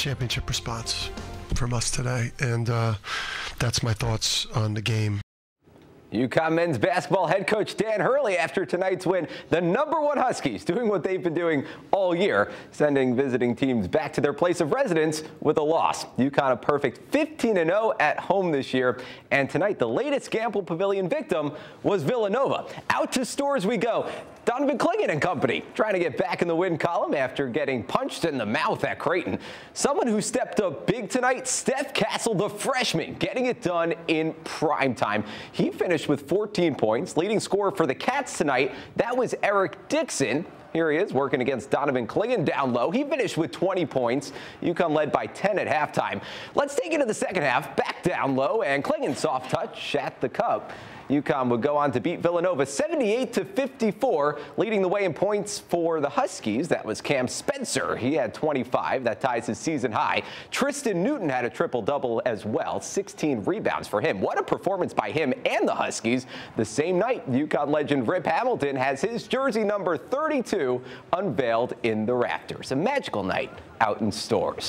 championship response from us today, and that's my thoughts on the game. UConn men's basketball head coach Dan Hurley after tonight's win. The #1 Huskies doing what they've been doing all year, sending visiting teams back to their place of residence with a loss. UConn a perfect 15-0 at home this year. And tonight, the latest Gamble Pavilion victim was Villanova. Out to stores we go. Donovan Clingan and company trying to get back in the win column after getting punched in the mouth at Creighton. Someone who stepped up big tonight, Steph Castle, the freshman, getting it done in prime time. He finished with 14 points. Leading scorer for the Cats tonight, that was Eric Dixon. Here he is working against Donovan Clingan down low. He finished with 20 points. UConn led by 10 at halftime. Let's take it to the second half, back down low, and Clingan soft touch at the cup. UConn would go on to beat Villanova 78-54, leading the way in points for the Huskies. That was Cam Spencer. He had 25. That ties his season high. Tristen Newton had a triple-double as well, 16 rebounds for him. What a performance by him and the Huskies. The same night, UConn legend Rip Hamilton has his jersey number 32 unveiled in the rafters. A magical night out in stores.